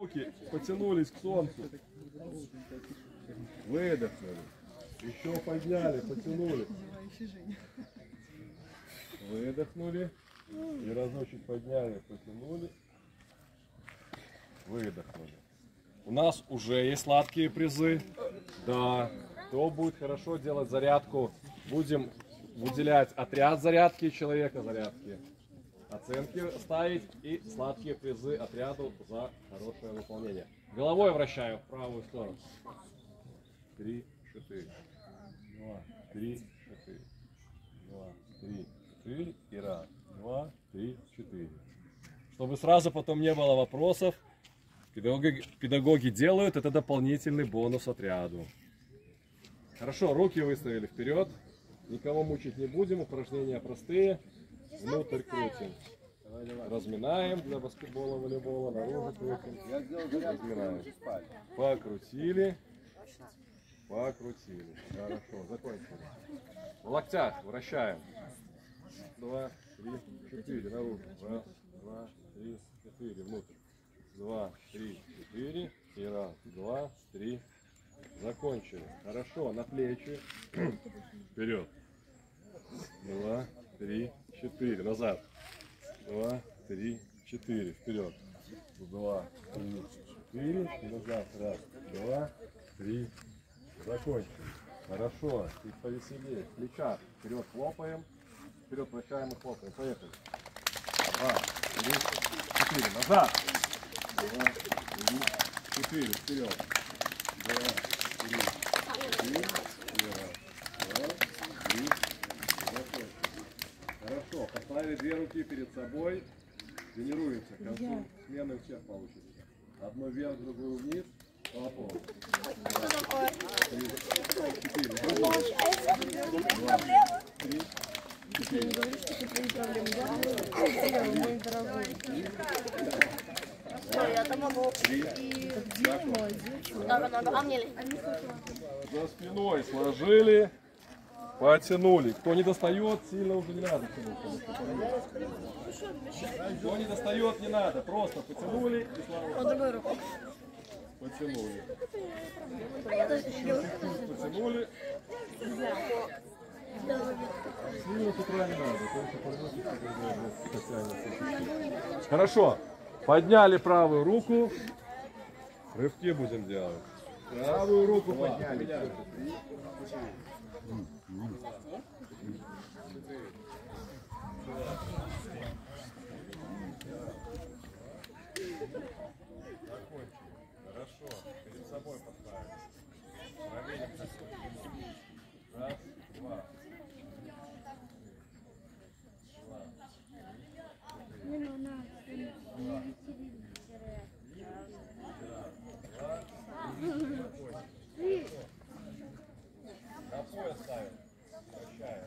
Руки потянулись к солнцу. Выдохнули. Еще подняли, потянули. Выдохнули. И разочек подняли, потянули. Выдохнули. У нас уже есть сладкие призы. Да. Кто будет хорошо делать зарядку? Будем выделять отряд зарядки, человека зарядки. Оценки ставить и сладкие призы отряду за хорошее выполнение. Головой вращаю в правую сторону. 3, 4. 2, 3, 4. 2, 3, 4. И раз. 2, 3, 4. Чтобы сразу потом не было вопросов, педагоги делают это дополнительный бонус отряду. Хорошо, руки выставили вперед. Никого мучить не будем, упражнения простые. Внутрь крутим. Разминаем для баскетбола, волейбола. Наружу крутим. Разминаем. Покрутили. Покрутили. Хорошо, закончили. В локтях вращаем. 2, 3, 4. Наружу. 1, 2, 3, 4. Внутрь. 2, 3, 4. И 1, 2, 3. Закончили. Хорошо, на плечи. Вперед. 2, 3, 4. Назад. 2, 3, 4. Вперед. 2, 3, 4. И назад. 1, 2, 3. Закончили. Хорошо. И повеселее. Плеча. Вперед хлопаем. Вперед вращаем и хлопаем. Поехали. 2, 3, 4. Назад. 2, 3, 4. Вперед. 2, 3, 4. Хорошо, поставили две руки перед собой, тренируется, к концу смены у всех получится. Одну вверх, другую вниз, хлопок. 2, 3, 4. 3, 4. За спиной сложили. Потянули. Кто не достает, сильно уже не надо. Кто не достает, не надо. Просто потянули и слава. Потянули. Потянули. Сильно с утра не надо. Хорошо. Подняли правую руку. Рывки будем делать. Правую руку подняли. Хорошо, перед собой поставим. Раз, два. На пояс ставим. Вращаем.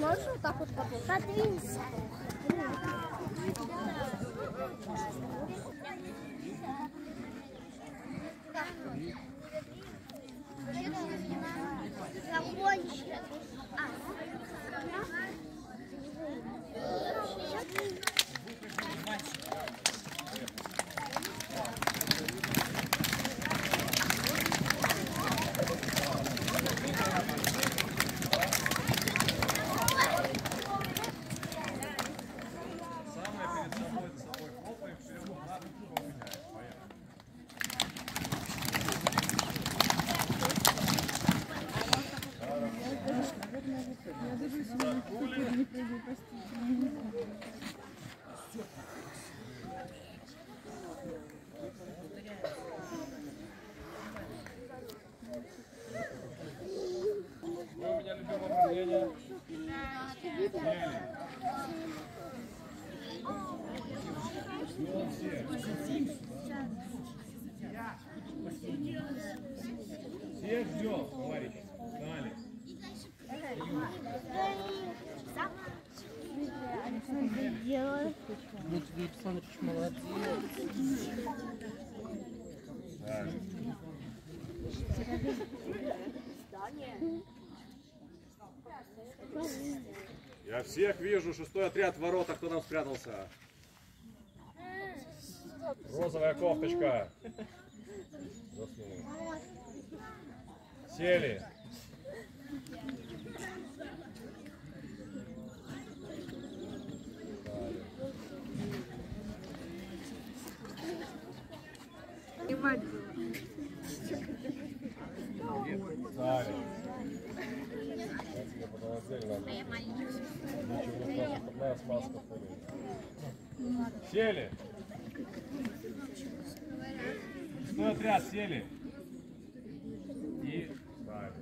Можешь вот так вот подвинься? Всех ждем, товарищи. Погнали. Дмитрий Александрович молодец. Я всех вижу. 6-й отряд в ворота. Кто там спрятался? Розовая кофточка. Заснула. Сели. Сели. Шестой отряд, сели. И встали.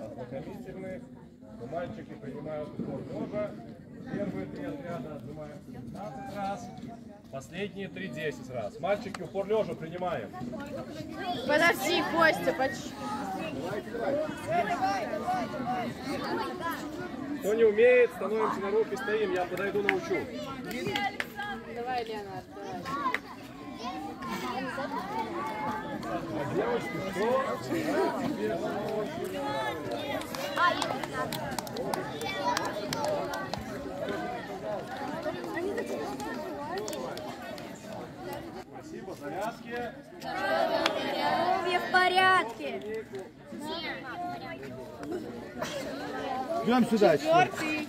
Ознакомительных. Мальчики принимают упор тоже. Первые 3 отряда отжимаем 15 раз. Последние 3 10 раз. Мальчики, упор лежа принимаем. Подожди, Костя, почти. Кто не умеет, становимся на руки, стоим. Я подойду, научу. Давай, Леонард, давай. Девочки, что? Спасибо, зарядки. Здоровье в порядке. Идем сюда. Четвертый.